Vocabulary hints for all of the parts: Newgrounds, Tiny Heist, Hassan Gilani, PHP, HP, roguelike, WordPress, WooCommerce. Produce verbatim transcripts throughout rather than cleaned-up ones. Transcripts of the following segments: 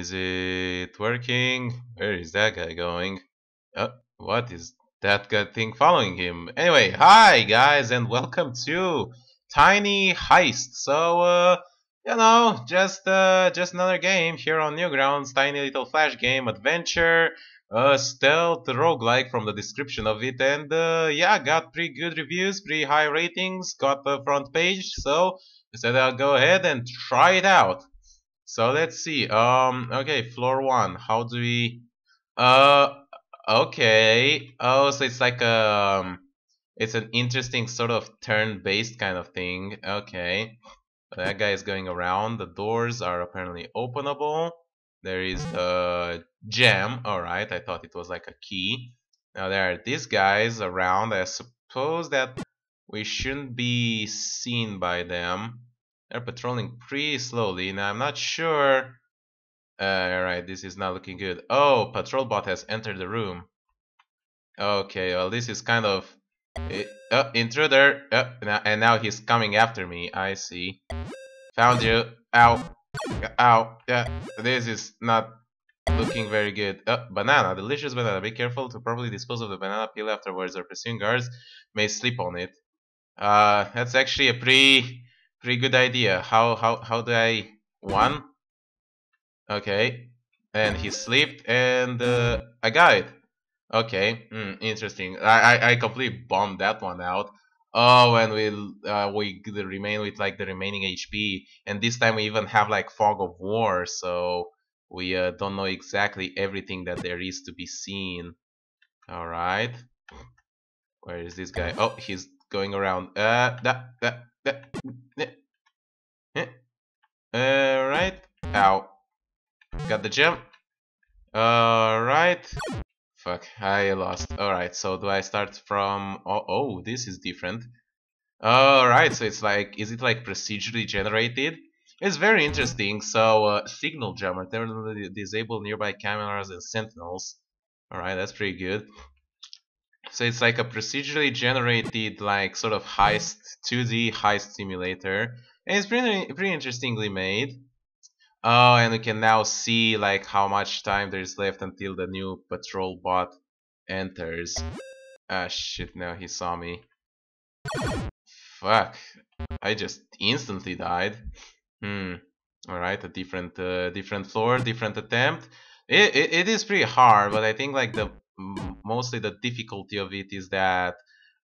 Is it working? Where is that guy going? Uh, what is that guy thing following him? Anyway, hi guys and welcome to Tiny Heist. So, uh, you know, just uh, just another game here on Newgrounds, tiny little flash game, adventure, uh, stealth, roguelike from the description of it. And uh, yeah, got pretty good reviews, pretty high ratings, got the front page. So I said I'll go ahead and try it out. So let's see. Um. Okay. Floor one. How do we? Uh. Okay. Oh, so it's like a. Um, it's an interesting sort of turn-based kind of thing. Okay. That guy is going around. The doors are apparently openable. There is the gem. All right. I thought it was like a key. Now there are these guys around. I suppose that we shouldn't be seen by them. They're patrolling pretty slowly. Now I'm not sure. Uh, Alright, this is not looking good. Oh, patrol bot has entered the room. Okay, well this is kind of... Oh, intruder! Oh, and now he's coming after me, I see. Found you. Ow. Ow. Yeah. This is not looking very good. Oh, banana. Delicious banana. Be careful to properly dispose of the banana peel afterwards, or pursuing guards may slip on it. Uh, that's actually a pretty... Pretty good idea. How how how do I one? Okay, and he slipped, and uh, I got it. Okay, mm, interesting. I, I I completely bombed that one out. Oh, and we uh, we remain with like the remaining H P, and this time we even have like fog of war, so we uh, don't know exactly everything that there is to be seen. All right, where is this guy? Oh, he's going around. Uh, that that. Alright. Ow. Got the gem. Alright. Fuck, I lost. Alright, so do I start from... Oh, oh, this is different. Alright, so it's like... Is it like procedurally generated? It's very interesting. So, uh, signal jammer. Disable nearby cameras and sentinels. Alright, that's pretty good. So it's like a procedurally generated, like, sort of heist, two D heist simulator. And it's pretty, pretty interestingly made. Oh, and we can now see, like, how much time there is left until the new patrol bot enters. Ah, shit, now he saw me. Fuck. I just instantly died. Hmm. Alright, a different, uh, different floor, different attempt. It, it, it is pretty hard, but I think, like, the... mostly the difficulty of it is that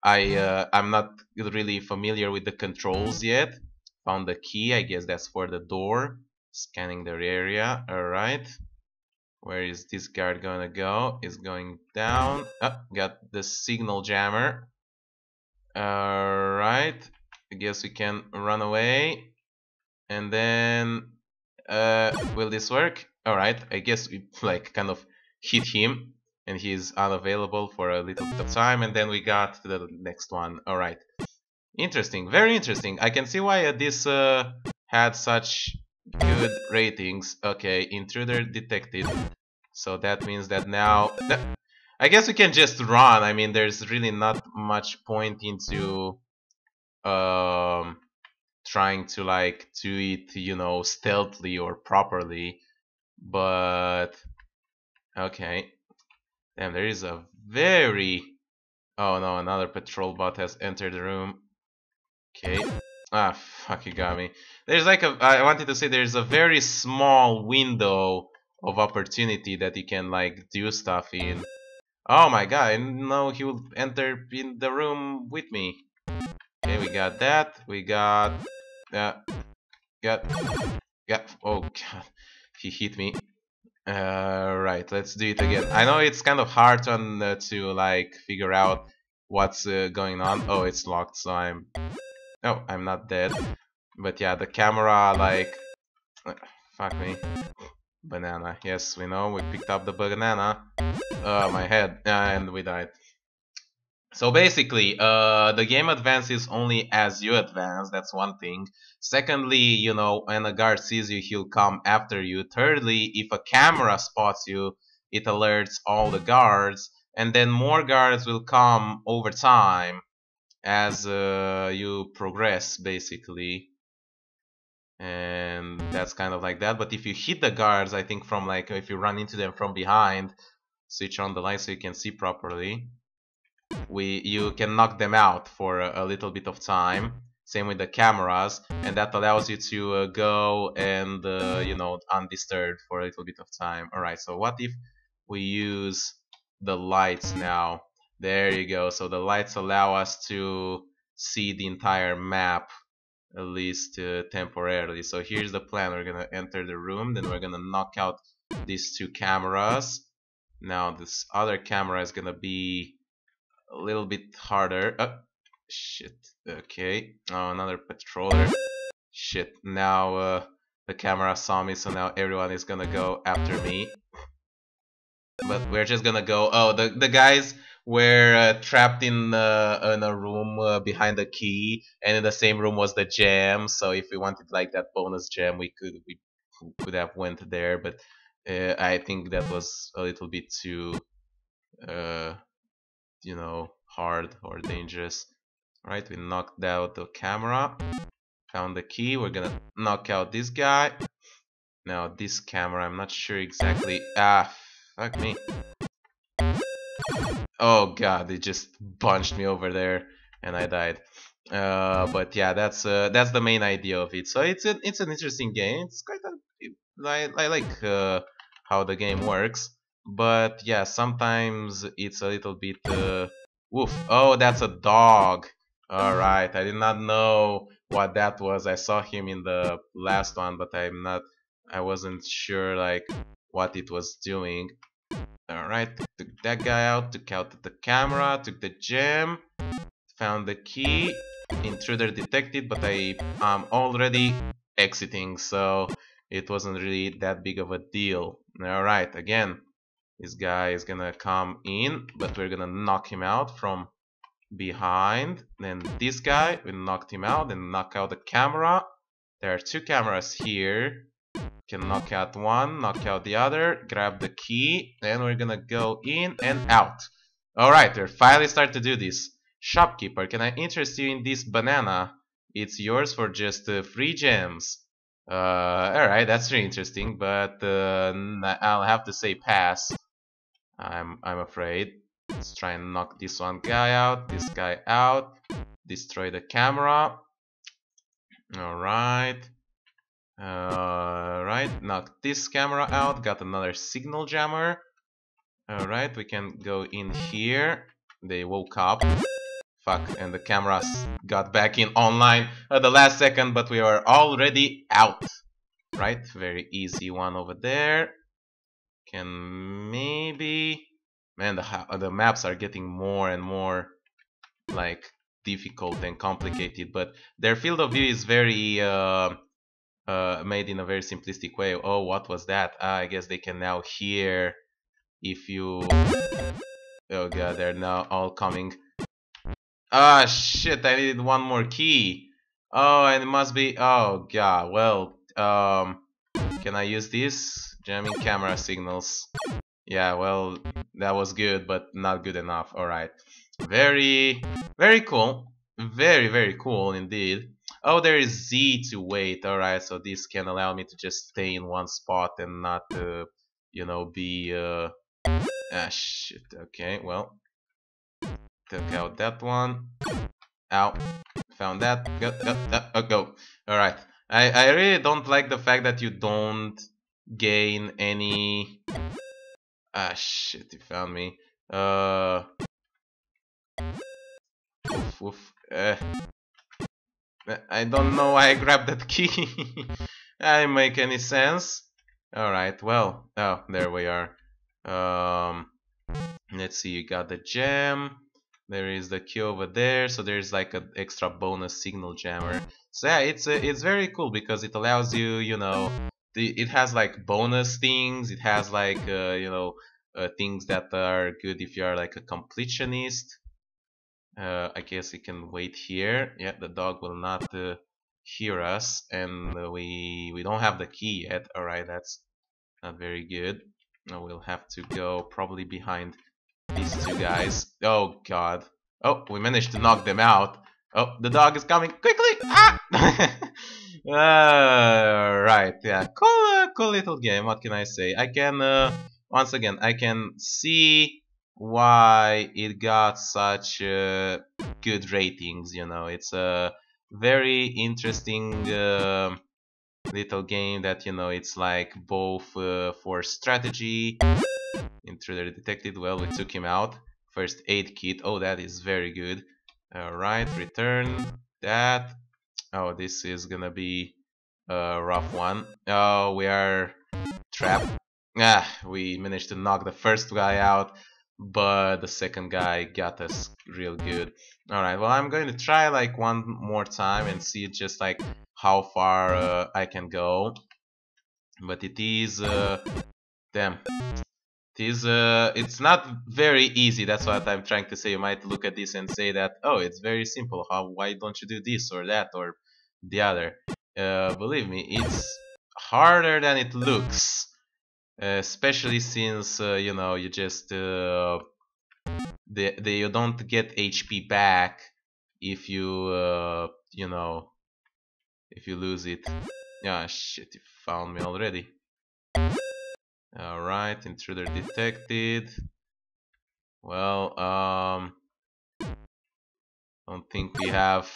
I uh, I'm not really familiar with the controls yet. Found the key, I guess that's for the door. Scanning the area. Alright, where is this guard gonna go? Is going down. Oh, got the signal jammer. Alright, I guess we can run away. And then uh, will this work? Alright, I guess we like kind of hit him and he's unavailable for a little bit of time, and then we got to the next one. Alright. Interesting, very interesting. I can see why uh, this uh, had such good ratings. Okay, intruder detected. So that means that now... Th I guess we can just run. I mean, there's really not much point into um, trying to, like, do it, you know, stealthily or properly. But... Okay. Damn, there is a very... Oh no, another patrol bot has entered the room. Okay. Ah, fuck, you got me. There's like a... I wanted to say there's a very small window of opportunity that you can, like, do stuff in. Oh my god, I didn't know he would enter in the room with me. Okay, we got that. We got... Uh, got... Got... Oh god. He hit me. Uh, right, let's do it again. I know it's kind of hard to, uh, to like figure out what's uh, going on. Oh, it's locked, so I'm... Oh, I'm not dead. But yeah, the camera like... Uh, fuck me. Banana. Yes, we know, we picked up the banana. Uh, my head. Uh, and we died. So basically, uh, the game advances only as you advance, that's one thing. Secondly, you know, when a guard sees you, he'll come after you. Thirdly, if a camera spots you, it alerts all the guards. And then more guards will come over time as uh, you progress, basically. and that's kind of like that. But if you hit the guards, I think from like if you run into them from behind, switch on the light so you can see properly, we you can knock them out for a, a little bit of time. Same with the cameras, and that allows you to uh, go and uh, you know, undisturbed for a little bit of time. Alright, so what if we use the lights now? There you go. So the lights allow us to see the entire map, at least uh, temporarily. So here's the plan. We're gonna enter the room, then we're gonna knock out these two cameras. Now this other camera is gonna be a little bit harder. Oh, shit. Okay. Oh, another patroller. Shit. Now uh, the camera saw me, so now everyone is gonna go after me. But we're just gonna go. Oh, the the guys were uh, trapped in uh, in a room uh, behind the key, and in the same room was the gem. So if we wanted like that bonus gem, we could we could have went there. But uh, I think that was a little bit too, uh, you know, hard or dangerous. All right, we knocked out the camera, found the key. We're gonna knock out this guy. Now this camera, I'm not sure exactly. Ah, fuck me. Oh god, it just punched me over there and I died. Uh, but yeah, that's uh, that's the main idea of it. So it's an it's an interesting game. It's quite a, I I like uh, how the game works, but yeah, sometimes it's a little bit. Uh, woof! Oh, that's a dog. All right, I did not know what that was. I saw him in the last one, but I'm not. I wasn't sure like what it was doing. Alright, took that guy out, took out the camera, took the gem, found the key, intruder detected, but I am already exiting, so it wasn't really that big of a deal. Alright, again, this guy is gonna come in, but we're gonna knock him out from behind. Then this guy, we knocked him out, then knock out the camera. There are two cameras here. Can knock out one, knock out the other, grab the key, and we're gonna go in and out. Alright, we're finally starting to do this. Shopkeeper, can I interest you in this banana? It's yours for just uh, three gems. Uh, Alright, that's really interesting, but uh, I'll have to say pass. I'm, I'm afraid. Let's try and knock this one guy out, this guy out, destroy the camera. Alright. Alright, uh, knocked this camera out, got another signal jammer. Alright, we can go in here. They woke up. Fuck, and the cameras got back in online at the last second, but we are already out. Right, very easy one over there. Can maybe... Man, the, the maps are getting more and more, like, difficult and complicated, but their field of view is very... Uh, Uh, made in a very simplistic way. Oh, what was that? Ah, I guess they can now hear if you... Oh god, they're now all coming. Ah, shit, I needed one more key. Oh, and it must be... Oh god, well... Um, can I use this? Jamming camera signals. Yeah, well, that was good, but not good enough. Alright. Very, very cool. Very, very cool indeed. Oh, there is Z to wait. Alright, so this can allow me to just stay in one spot and not, uh, you know, be... Uh... Ah, shit. Okay, well. Took out that one. Ow. Found that. Go. go, go, go. Alright. I, I really don't like the fact that you don't gain any... Ah, shit. He found me. Uh... Oof, oof. Eh... I don't know why I grabbed that key. That didn't make any sense. Alright, well, oh, there we are. Um, let's see, you got the gem. There is the key over there, so there's like an extra bonus signal jammer. So yeah, it's uh, it's very cool because it allows you, you know, the, it has like bonus things. It has like, uh, you know, uh, things that are good if you are like a completionist. Uh, I guess it can wait here. Yeah, the dog will not uh, hear us, and uh, we we don't have the key yet. All right, that's not very good. We'll have to go probably behind these two guys. Oh god! Oh, we managed to knock them out. Oh, the dog is coming quickly! Ah! Uh, right, yeah, cool, cool little game, what can I say? I can, uh, once again, I can see why it got such uh, good ratings, you know. It's a very interesting uh, little game that, you know, it's like both uh, for strategy. Intruder detected, well, we took him out. First aid kit, oh, that is very good. Alright, return that. Oh, this is gonna be a rough one. Oh, we are trapped. Ah, we managed to knock the first guy out, but the second guy got us real good. Alright, well, I'm going to try like one more time and see just like how far uh, I can go. But it is... Uh, damn. It is, uh, it's not very easy, that's what I'm trying to say. You might look at this and say that, oh, it's very simple. How? Why don't you do this or that or the other? Uh, believe me, it's harder than it looks. Uh, especially since, uh, you know, you just... Uh, the, the, you don't get H P back if you, uh, you know, if you lose it. Ah, shit, you found me already. Alright, intruder detected. Well, um... don't think we have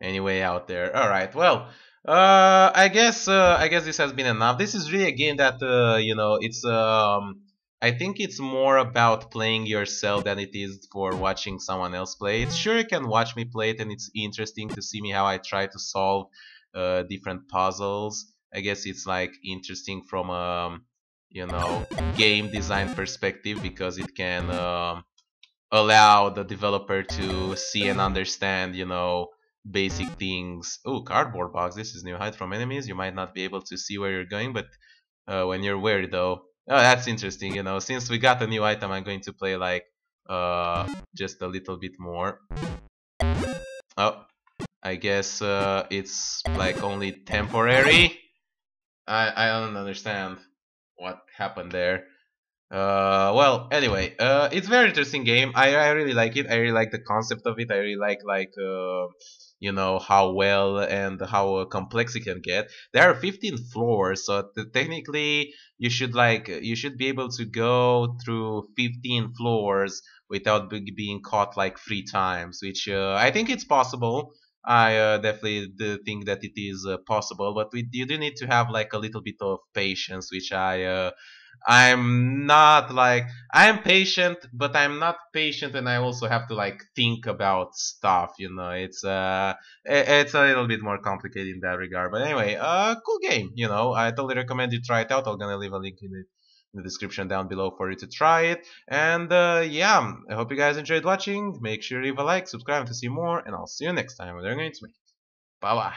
any way out there. Alright, well, uh, I guess uh, I guess this has been enough. This is really a game that, uh, you know, it's... Um, I think it's more about playing yourself than it is for watching someone else play it. Sure, you can watch me play it, and it's interesting to see me how I try to solve uh, different puzzles. I guess it's, like, interesting from... Um, you know, game design perspective, because it can um, allow the developer to see and understand, you know, basic things. Oh, cardboard box, this is new. Hide from enemies. You might not be able to see where you're going, but uh, when you're wary though, oh, that's interesting, you know. Since we got a new item, I'm going to play like uh, just a little bit more. Oh, I guess uh, it's like only temporary. I, I don't understand what happened there. Uh, well, anyway, uh, it's a very interesting game. I, I really like it. I really like the concept of it. I really like, like uh, you know, how well and how uh, complex it can get. There are fifteen floors, so technically you should like you should be able to go through fifteen floors without be being caught like three times, which uh, I think it's possible. I uh, definitely do think that it is uh, possible, but we, you do need to have like a little bit of patience, which I, uh, I'm not like, I'm patient, but I'm not patient, and I also have to like think about stuff, you know. It's uh, it's a little bit more complicated in that regard. But anyway, uh, cool game, you know. I totally recommend you try it out. I'm gonna leave a link in it. The description down below for you to try it, and uh, yeah, I hope you guys enjoyed watching. Make sure to leave a like, subscribe to see more, and I'll see you next time when they're going to make it. Bye bye.